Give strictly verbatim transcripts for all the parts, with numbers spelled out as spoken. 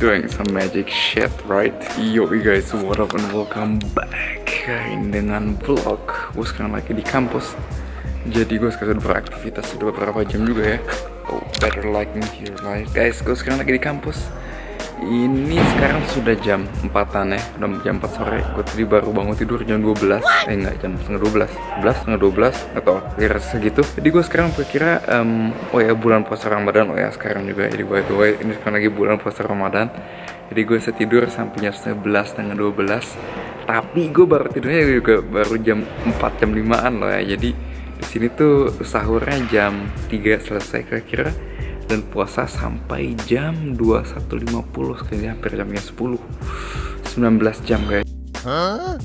Doing some magic shit, right? Yo, you guys, what up and welcome back dengan vlog. Gue sekarang lagi di kampus. Jadi gue sekarang udah beraktivitas sudah beberapa jam juga ya. Oh, better like me here, guys. Guys, gue sekarang lagi di kampus. Ini sekarang sudah jam empatan ya, udah jam empat sore. Gue tadi baru bangun tidur jam dua belas. Eh enggak, jam setengah dua belas. sebelas, setengah dua belas atau kira segitu. Jadi gue sekarang berkira, um, oh ya bulan puasa Ramadan, oh ya sekarang juga. Jadi by the way, ini sekarang lagi bulan puasa Ramadan. Jadi gue setidur sampai jam sebelas, setengah dua belas. Tapi gue baru tidurnya juga baru jam empat, jam lima-an loh ya. Jadi di sini tuh sahurnya jam tiga selesai kira-kira dan puasa sampai jam dua puluh satu lima puluh sekitar hampir jamnya sepuluh. sembilan belas jam guys. Huh?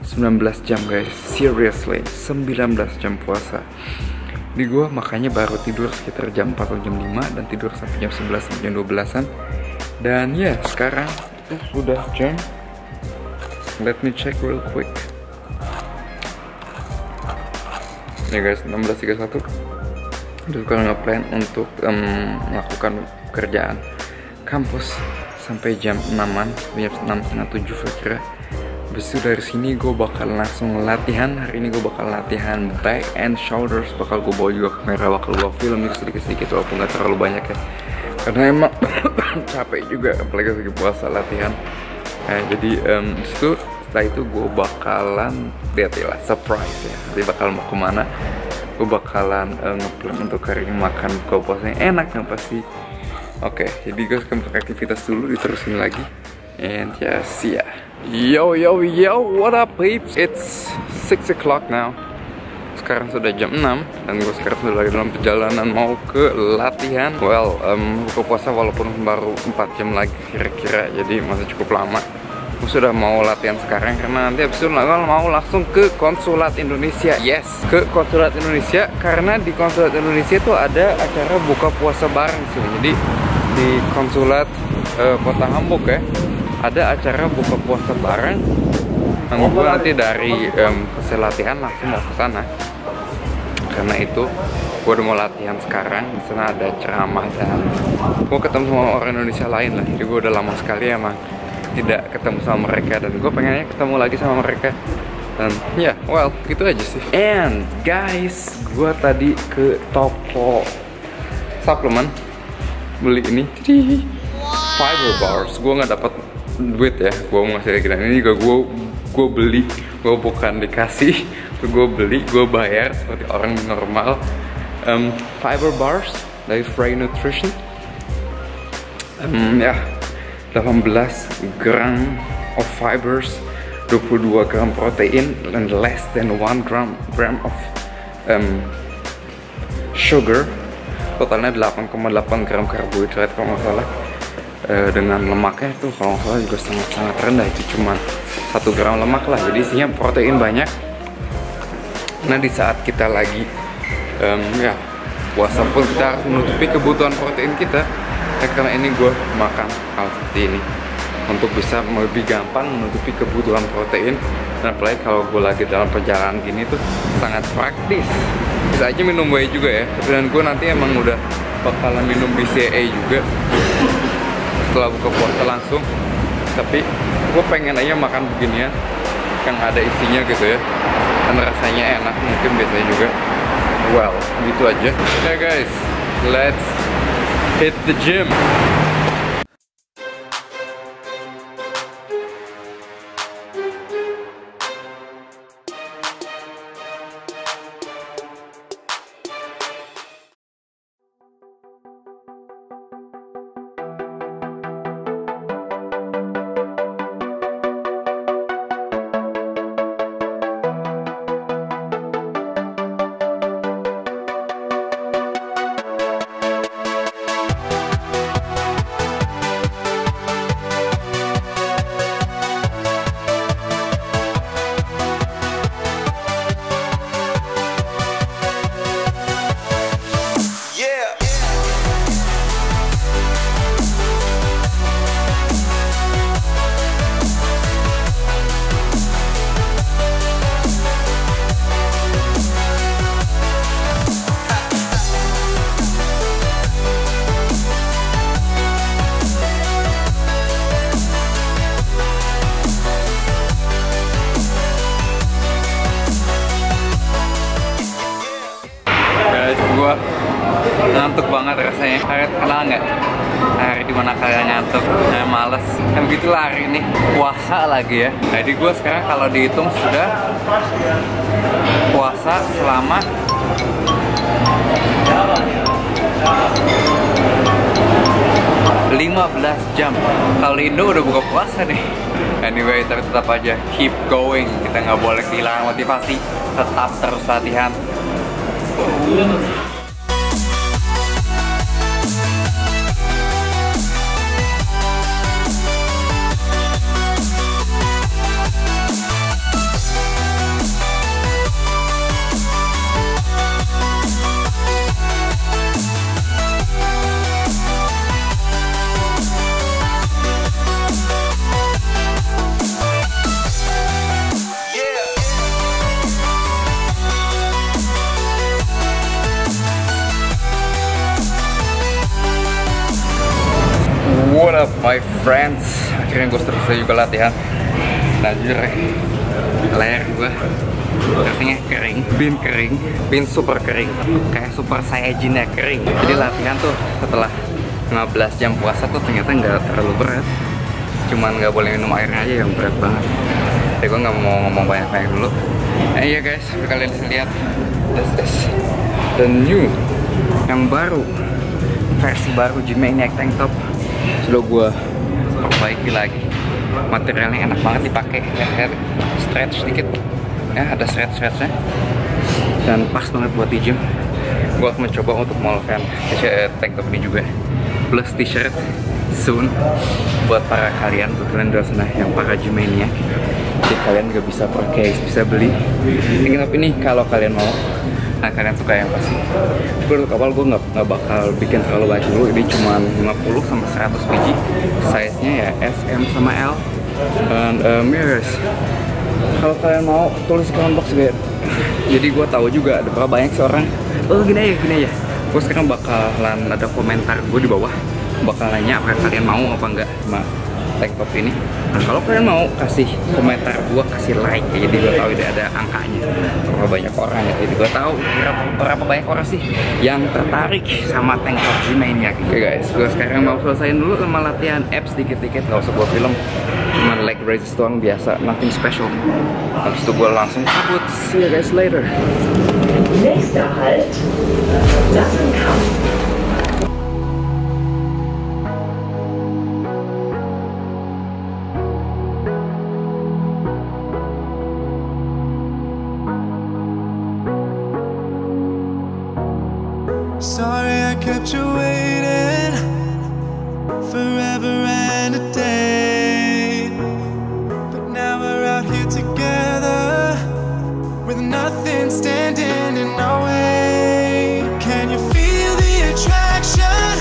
sembilan belas jam guys. Seriously, sembilan belas jam puasa. Di gua makanya baru tidur sekitar jam empat atau jam lima dan tidur sampai jam sebelas sampai jam dua belasan. Dan ya, yeah, sekarang udah jam, let me check real quick. Ya guys, enam belas tiga puluh satu udah sekarang ngeplan untuk um, melakukan kerjaan kampus sampai jam enaman, jam enam setengah tujuh kira-kira. Habis itu dari sini gue bakal langsung latihan. Hari ini gue bakal latihan back and shoulders, bakal gue bawa juga kamera, bakal gue film sedikit-sedikit walaupun gak terlalu banyak ya karena emang capek juga apalagi lagi puasa latihan. Nah, jadi um, itu setelah itu gue bakalan lihat lah surprise ya. Jadi bakal mau kemana? Gue bakalan uh, ngeplan untuk hari ini makan buka puasanya enak yang pasti. Oke, okay, jadi gue akan beraktivitas dulu diterusin lagi. And ya, yeah, see ya. Yo yo yo, what up peeps? It's six o'clock now. Sekarang sudah jam enam dan gue sekarang sudah lagi dalam perjalanan mau ke latihan. Well, um, buka puasa walaupun baru empat jam lagi kira-kira, jadi masih cukup lama. Aku sudah mau latihan sekarang karena nanti habis itu mau langsung ke konsulat Indonesia. Yes, ke konsulat Indonesia karena di konsulat Indonesia itu ada acara buka puasa bareng sih. Jadi di konsulat uh, kota Hamburg ya ada acara buka puasa bareng. Nah, gue nanti dari um, selesai latihan langsung mau ke sana. Karena itu gue udah mau latihan sekarang, di sana ada ceramah dan gue ketemu sama orang Indonesia lain lah. Jadi gue udah lama sekali emang tidak ketemu sama mereka dan gue pengennya ketemu lagi sama mereka dan ya yeah, well gitu aja sih. And guys, gue tadi ke toko suplemen beli ini fiber bars. Gue nggak dapat duit ya, gue masih kira ini juga gue gue beli, gue bukan dikasih, gue beli, gue bayar seperti orang normal. um, fiber bars dari Fried Nutrition. um, ya yeah. delapan belas gram of fibers, dua puluh dua gram protein, and less than one gram gram of um, sugar. Totalnya delapan koma delapan gram karbohidrat kalau nggak salah. E, dengan lemaknya itu kalau nggak salah juga sangat-sangat rendah, itu cuma satu gram lemak lah. Jadi isinya protein banyak. Nah di saat kita lagi um, ya puasa pun kita harus menutupi kebutuhan protein kita. Nah, karena ini gue makan hal seperti ini untuk bisa lebih gampang menutupi kebutuhan protein, dan apalagi kalau gue lagi dalam perjalanan gini tuh sangat praktis. Bisa aja minum whey juga ya, dan gue nanti emang udah bakalan minum B C A A juga setelah buka puasa langsung, tapi gue pengen aja makan beginian yang ada isinya gitu ya, dan rasanya enak mungkin biasanya juga. Well, gitu aja. Oke okay, guys, let's hit the gym. bisa nggak hari dimana kalian ngantuk, nah, males, kan begitulah hari ini puasa lagi ya. Jadi gue sekarang kalau dihitung sudah puasa selama lima belas jam. Kalau Indo udah buka puasa nih. Anyway, tapi tetap aja keep going. Kita nggak boleh kehilangan motivasi. Tetap terus latihan. What up my friends, akhirnya gue selesai juga latihan. Nah jujur ya, layar gue rasanya kering, bin kering, bin super kering, kayak super saiyajinnya kering. Jadi latihan tuh setelah lima belas jam puasa tuh ternyata nggak terlalu berat, cuman nggak boleh minum airnya aja yang berat banget. Jadi gue nggak mau ngomong banyak-banyak dulu. Nah iya guys, kalian bisa lihat, this is the new, yang baru, versi baru Gymaniac tank top. Sudah gue perbaiki lagi, materialnya enak banget dipakai, ya, stretch sedikit ya, ada stretch-stretchnya dan pas banget buat di gym. Gue akan mencoba untuk melakukan tank top ini juga plus t-shirt soon buat para kalian, buat kalian di sana yang para gymaniac. Jadi kalian gak bisa pakai, bisa beli tank top ini kalau kalian mau. Nah, kalian suka yang pasti. Untuk kapal gue nggak bakal bikin terlalu banyak dulu. Ini cuma lima puluh sampai seratus biji. Size-nya ya S, M sama L. And uh, mirrors. Kalau kalian mau tulis ke box gue. Jadi gue tahu juga ada berapa banyak seorang. Oh gini aja, gini aja. Gue sekarang bakalan ada komentar gue di bawah. Bakal nanya apa kalian mau apa enggak sama tank top ini. Nah, kalau kalian mau kasih komentar gue, kasih like ya, jadi gue tahu tidak ada angkanya berapa banyak orang ya, jadi gue tahu berapa, berapa banyak orang sih yang tertarik sama tank top Gymaniac. Oke okay guys, gue sekarang mau selesain dulu sama latihan abs dikit-dikit, gak usah gue film, cuman leg raises doang biasa, nothing special. Habis itu gue langsung cabut. See you guys later. Nächster Halt, Klassenkampf. Sorry I kept you waiting forever and a day, but now we're out here together with nothing standing in our way. Can you feel the attraction?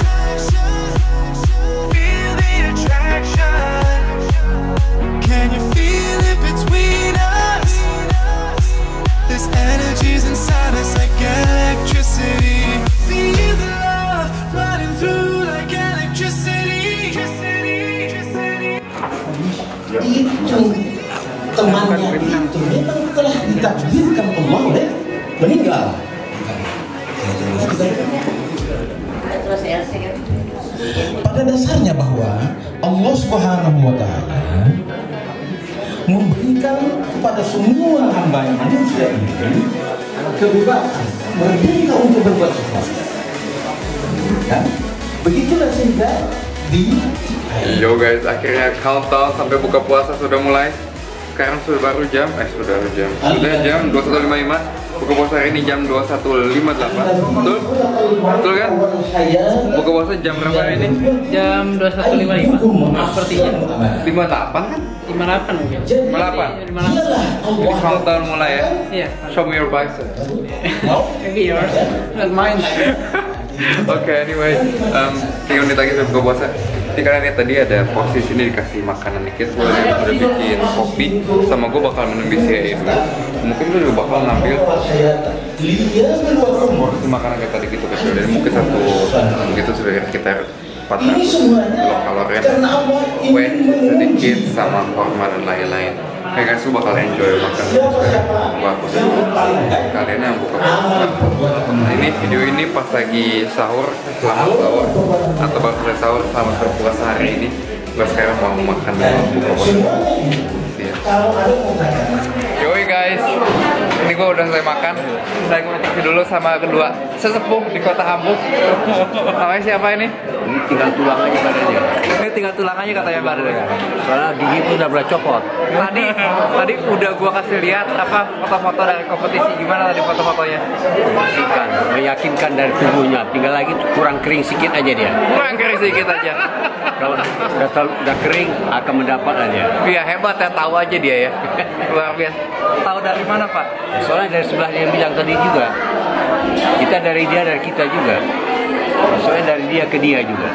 Feel the attraction. Can you feel it between us? This energy's inside us like electricity. Feel the love running through like electricity. Itu temannya itu memang telah ditakdirkan Allah oleh meninggal. Pada dasarnya bahwa Allah Subhanahu wa Ta'ala memberikan kepada semua hamba yang manusia ini kebebasan, merdeka untuk berbuat sesuatu. Ya, begitulah sehingga di. Yo guys, akhirnya countdown sampai buka puasa sudah mulai. Sekarang sudah baru jam, eh sudah jam, sudah jam dua puluh satu lima puluh lima. Buka puasa hari ini jam dua puluh satu lima puluh delapan. Betul, betul kan? Buka puasa jam berapa hari ini? Jam dua puluh satu lima puluh lima. Sepertinya. lima puluh delapan kan? lima puluh delapan mungkin. lima puluh delapan. Jadi countdown mulai ya. Iya. Show me your bicep. Maybe yours, not mine. Oke, anyway, tiga menit lagi sudah buka puasa. Jadi kalian lihat tadi ada porsi sini dikasih makanan dikit. Gue udah bikin kopi, sama gue bakal minum B C A A dulu. Mungkin gue juga bakal ngambil porsi makanan kayak tadi gitu. Jadi mungkin satu gitu sudah sekitar empat ratus kilokalori, wet sedikit sama hormon dan lain-lain. Hey guys, lu bakal enjoy makan buah khusus kalian yang buka puasa. Nah, ini video ini pas lagi sahur, selamat sahur atau baru selesai sahur, selamat berpuasa hari ini. Gue sekarang mau makan buka puasa. Yoi guys, ini gue udah selesai makan. Saya ngecek dulu sama kedua sesepuh di kota Hamburg. Namanya siapa ini? Ini tinggal tulang aja badannya. Ini tinggal tulang aja katanya badannya. Soalnya gigi itu udah berat copot. Tadi tadi udah gua kasih lihat apa foto-foto dari kompetisi, gimana tadi foto-fotonya? Meyakinkan, meyakinkan dari tubuhnya. Tinggal lagi kurang kering sedikit aja dia. Kurang kering sedikit aja. Kalau udah, udah kering akan mendapat aja. Iya hebat ya, tahu aja dia ya. Luar biasa. Tahu dari mana Pak? Soalnya dari sebelah yang bilang tadi juga. Kita dari dia dari kita juga. Soalnya dari dia ke dia juga.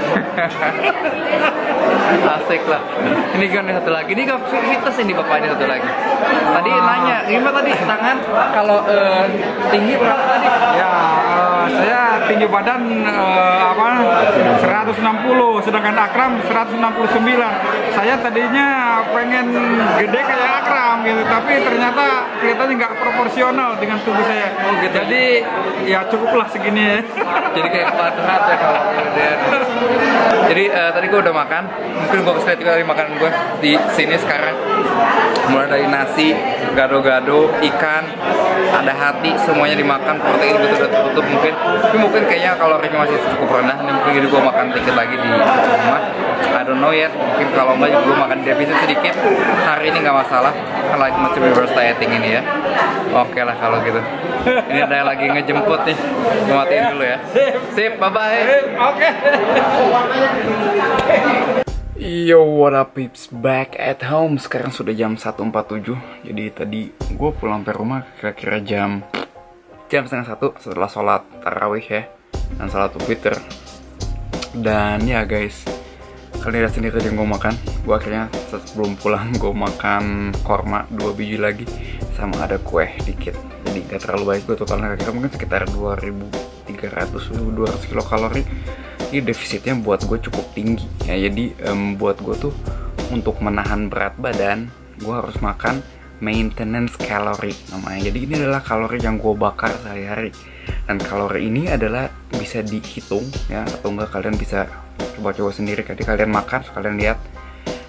Asik lah. Ini kan satu lagi. Ini kan fitness ini bapak ini satu lagi. Tadi nanya, gimana tadi tangan kalau uh, tinggi berapa tadi? Ya, uh, saya tinggi badan uh, apa? seratus enam puluh, sedangkan Akram seratus enam puluh sembilan. Saya tadinya pengen gede kayak Akram gitu, tapi ternyata kelihatannya nggak proporsional dengan tubuh saya. Oh, gitu. Jadi ya cukuplah segini ya. Jadi kayak kuadrat ya kalau kemudian. Jadi uh, tadi gue udah makan. Mungkin gue bisa lihat dari makanan gue di sini sekarang. Mulai dari nasi, gado-gado, ikan, ada hati, semuanya dimakan. Protein itu udah tertutup mungkin. Tapi mungkin kayaknya kalorinya masih cukup rendah. Dan mungkin jadi gue makan sedikit lagi di rumah. I don't know yet. Mungkin kalau enggak gue makan defisit sedikit. Hari ini nggak masalah. Like much reverse dieting ini ya. Oke okay lah kalau gitu. Ini ada lagi ngejemput nih. Gue matiin dulu ya. Sip, bye-bye. Oke. Yo, what up peeps, back at home. Sekarang sudah jam satu empat puluh tujuh. Jadi tadi gue pulang ke rumah kira-kira jam Jam setengah satu setelah sholat tarawih ya, dan sholat witir. Dan ya guys, kalian lihat sendiri tadi yang gue makan. Gue akhirnya sebelum pulang gue makan korma dua biji lagi, sama ada kue dikit. Jadi gak terlalu baik, gue totalnya kira-kira mungkin sekitar dua ribu tiga ratus dua ratus kilokalori. Ini defisitnya buat gue cukup tinggi ya, jadi um, buat gue tuh untuk menahan berat badan gue harus makan maintenance kalori namanya. Jadi ini adalah kalori yang gue bakar sehari-hari, dan kalori ini adalah bisa dihitung ya, atau enggak kalian bisa coba-coba sendiri. Jadi kalian makan, kalian lihat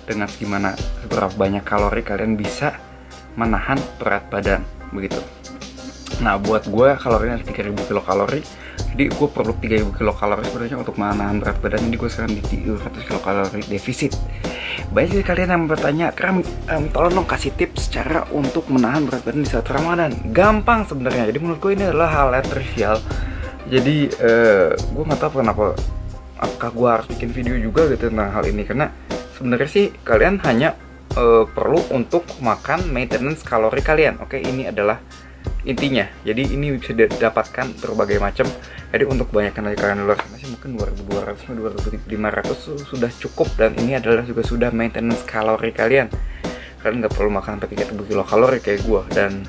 dengan gimana seberapa banyak kalori kalian bisa menahan berat badan begitu. Nah buat gue kalorinya tiga ribu kilokalori, jadi gue perlu tiga ribu kilokalori sebenarnya untuk menahan berat badan. Jadi gue sekarang di tiga ratus kilokalori defisit. Banyak dari kalian yang bertanya, Kram, um, tolong dong kasih tips cara untuk menahan berat badan di saat Ramadan. Gampang sebenarnya. Jadi menurut gue ini adalah hal yang trivial. Jadi uh, gue nggak tahu kenapa apakah gue harus bikin video juga gitu tentang hal ini, karena sebenarnya sih kalian hanya uh, perlu untuk makan maintenance kalori kalian. Oke, ini adalah intinya. Jadi ini bisa didapatkan berbagai macam. Jadi untuk kebanyakan dari kalian luar sana sih mungkin dua ribu dua ratus sampai dua ribu lima ratus sudah cukup, dan ini adalah juga sudah maintenance kalori kalian. Kalian nggak perlu makan sampai tiga ribu kilokalori kayak gua, dan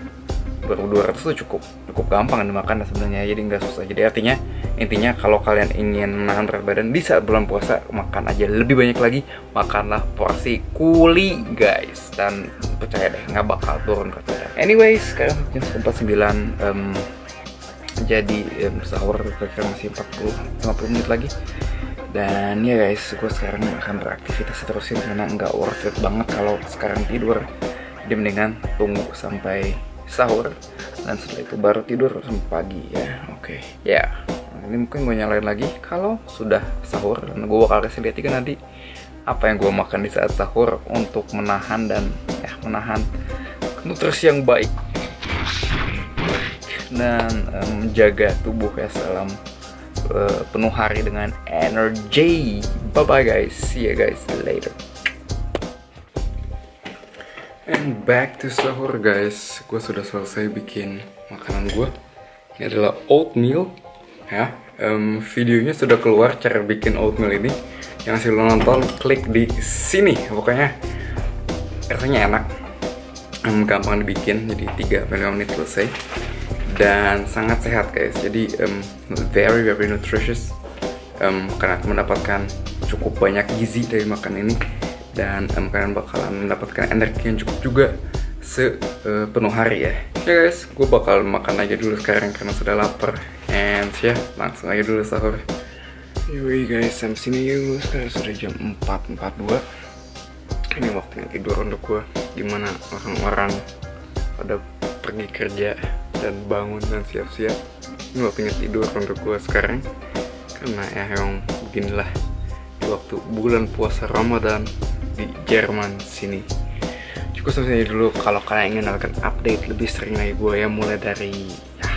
dua ribu dua ratus itu cukup cukup gampang dimakan sebenarnya. Jadi nggak susah. Jadi artinya intinya kalau kalian ingin menahan berat badan di saat bulan puasa, makan aja lebih banyak lagi, makanlah porsi kuli guys, dan percaya deh nggak bakal turun berat badan. Anyways, sekarang jam empat puluh sembilan, um, jadi um, sahur kira-kira masih empat puluh sampai lima puluh menit lagi. Dan ya guys, gue sekarang akan beraktivitas terusin karena nggak worth it banget kalau sekarang tidur. Jadi mendingan tunggu sampai sahur, dan setelah itu baru tidur sampai pagi ya. Oke okay. Ya yeah. Ini mungkin gue nyalain lagi kalau sudah sahur, dan gue bakal kasih lihat juga nanti apa yang gue makan di saat sahur untuk menahan dan ya menahan nutrisi yang baik dan um, menjaga tubuh ya selama uh, penuh hari dengan energi. Bye bye guys, see you guys later. And back to sahur guys. Gue sudah selesai bikin makanan gue. Ini adalah oatmeal ya. Um, videonya sudah keluar cara bikin oatmeal ini. Yang masih belum nonton, klik di sini. Pokoknya rasanya enak, um, gampang dibikin. Jadi tiga sampai lima menit selesai, dan sangat sehat guys. Jadi um, very very nutritious. um, karena aku mendapatkan cukup banyak gizi dari makan ini, dan um, kalian bakalan mendapatkan energi yang cukup juga sepenuh hari ya. Oke okay guys, gue bakal makan aja dulu sekarang karena sudah lapar, and ya yeah, langsung aja dulu sahur. Yoi guys, I'm sini you. Sekarang sudah jam empat empat puluh dua. Ini waktunya tidur untuk gue. Gimana orang-orang pada pergi kerja dan bangun dan siap-siap, ini waktunya tidur untuk gue sekarang. Karena ya yang beginilah di waktu bulan puasa Ramadan di Jerman sini. Cukup sampai dulu. Kalau kalian ingin akan update lebih sering lagi gue ya, mulai dari ya,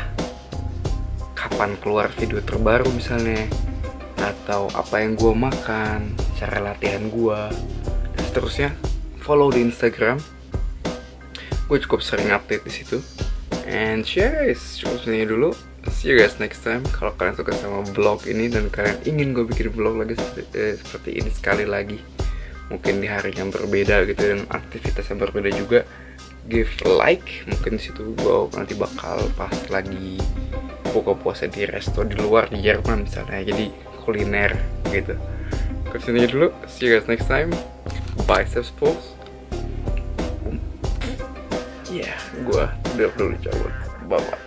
kapan keluar video terbaru misalnya, atau apa yang gue makan, cara latihan gue, dan seterusnya, follow di Instagram. Gue cukup sering update di situ. And cheers, cukup sampai dulu. See you guys next time. Kalau kalian suka sama vlog ini dan kalian ingin gue bikin vlog lagi seperti, eh, seperti ini sekali lagi, mungkin di hari yang berbeda gitu dan aktivitas yang berbeda juga, give like. Mungkin disitu gue nanti bakal pas lagi buka puasa di resto di luar di Jerman misalnya, jadi kuliner gitu. Kesini dulu, see you guys next time. Biceps pose. Ya yeah, gue udah perlu cabut. Bye bye.